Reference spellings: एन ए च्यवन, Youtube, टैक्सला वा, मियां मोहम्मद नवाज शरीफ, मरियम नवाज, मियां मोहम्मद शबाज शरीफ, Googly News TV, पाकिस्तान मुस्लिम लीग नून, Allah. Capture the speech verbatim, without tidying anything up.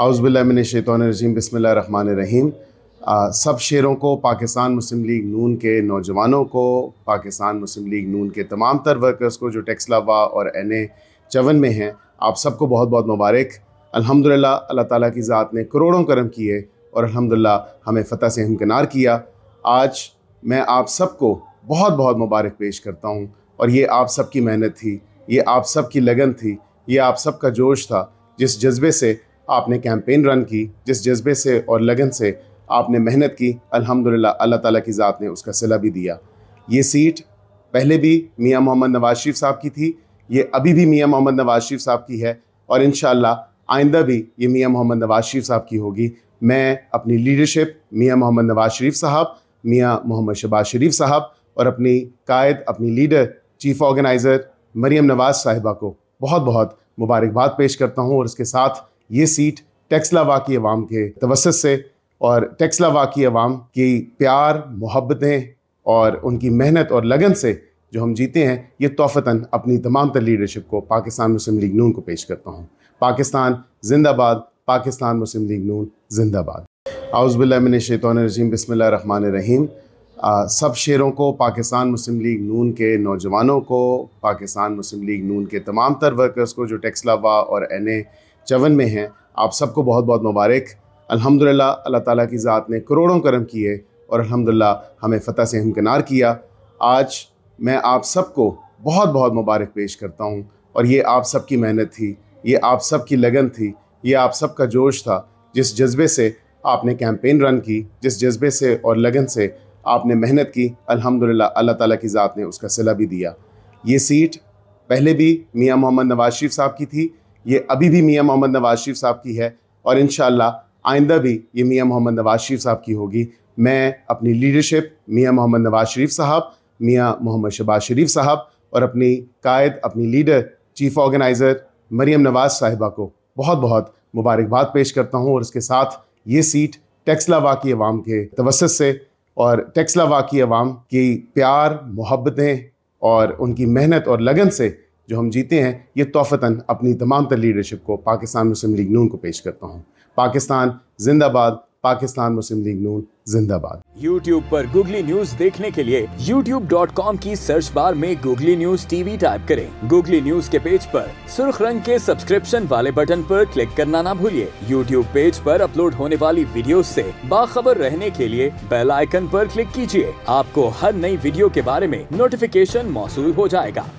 आउज़ुबिल्लाहि मिनश्शैतानिर्रजीम बिस्मिल्लाहिर्रहमानिर्रहीम। सब शेरों को पाकिस्तान मुस्लिम लीग नून के नौजवानों को, पाकिस्तान मुस्लिम लीग नून के तमाम तर वर्कर्स को जो टैक्सला वा और एन ए च्यवन में हैं, आप सबको बहुत बहुत मुबारक। अल्हम्दुलिल्लाह अल्लाह ताला की ज़ात ने करोड़ों करम किए और अल्हम्दुलिल्लाह हमें फ़तह से हमकिनार किया। आज मैं आप सबको बहुत बहुत मुबारक पेश करता हूँ। और ये आप सब की मेहनत थी, ये आप सब की लगन थी, ये आप सब का जोश था, जिस जज्बे से आपने कैंपेन रन की, जिस जज्बे से और लगन से आपने मेहनत की, अल्हम्दुलिल्लाह अल्लाह ताला की ज़ात ने उसका सिला भी दिया। ये सीट पहले भी मियां मोहम्मद नवाज शरीफ साहब की थी, ये अभी भी मियां मोहम्मद नवाज शरीफ साहब की है और इंशाअल्लाह आइंदा भी ये मियां मोहम्मद नवाज शरीफ साहब की होगी। मैं अपनी लीडरशिप मियां मोहम्मद नवाज शरीफ साहब, मियां मोहम्मद शबाज शरीफ साहब और अपनी कायद, अपनी leader, chief organiser मरियम नवाज साहिबा को बहुत बहुत मुबारकबाद पेश करता हूँ। और इसके साथ ये सीट टैक्सला वा की अवाम के तवस्सुत से और टैक्सला वा की अवाम की प्यार, मोहब्बतें और उनकी मेहनत और लगन से जो हम जीते हैं, ये तोहफ़तन अपनी तमाम तर लीडरशिप को पाकिस्तान मुस्लिम लीग नून को पेश करता हूँ। पाकिस्तान जिंदाबाद, पाकिस्तान मुस्लिम लीग नून जिंदाबाद। आउज़ुबिल्लाहि मिनश्शैतानिर्रजीम बिस्मिल्लाहिर्रहमानिर्रहीम। आ, सब शेरों को पाकिस्तान मुस्लिम लीग नून के नौजवानों को, पाकिस्तान मुस्लिम लीग नून के तमाम तर वर्कर्स को जो टैक्सला वा और एन ए च्यवन में हैं, आप सबको बहुत बहुत मुबारक। अल्हम्दुलिल्लाह अल्लाह ताला की ज़ात ने करोड़ों करम किए और अल्हम्दुलिल्लाह हमें फ़तह से हमकिनार किया। आज मैं आप सबको बहुत बहुत मुबारक पेश करता हूँ। और ये आप सब की मेहनत थी, ये आप सब की लगन थी, ये आप सब का जोश था, जिस जज्बे से आपने कैंपेन रन की, जिस जज्बे से और लगन से आपने मेहनत की, अल्हम्दुलिल्लाह अल्लाह ताला की ज़ात ने उसका सिला भी दिया। ये सीट पहले भी मियां मोहम्मद नवाज शरीफ साहब की थी, ये अभी भी मियां मोहम्मद नवाज शरीफ साहब की है और इंशाअल्लाह आइंदा भी ये मियां मोहम्मद नवाज शरीफ साहब की होगी। मैं अपनी लीडरशिप मियां मोहम्मद नवाज शरीफ साहब, मियां मोहम्मद शबाज शरीफ साहब और अपनी कायद, अपनी leader, chief organiser मरियम नवाज साहिबा को बहुत बहुत मुबारकबाद पेश करता हूँ। और इसके साथ ये सीट टैक्सला वा की अवाम के तवस्सुत से और टैक्सला वा की अवाम की प्यार, मोहब्बतें और उनकी मेहनत और लगन से जो हम जीते हैं, ये तोहफ़तन अपनी तमाम तर लीडरशिप को पाकिस्तान मुस्लिम लीग नून को पेश करता हूँ। पाकिस्तान जिंदाबाद, पाकिस्तान मुस्लिम लीग नून जिंदाबाद। YouTube पर Googly News देखने के लिए यूट्यूब डॉट कॉम की सर्च बार में Googly News टीवी टाइप करें। Googly News के पेज पर सुर्ख रंग के सब्सक्रिप्शन वाले बटन पर क्लिक करना ना भूलिए। YouTube पेज पर अपलोड होने वाली वीडियो से बाखबर रहने के लिए बेल आइकन पर क्लिक कीजिए। आपको हर नई वीडियो के बारे में नोटिफिकेशन मौसूल हो जाएगा।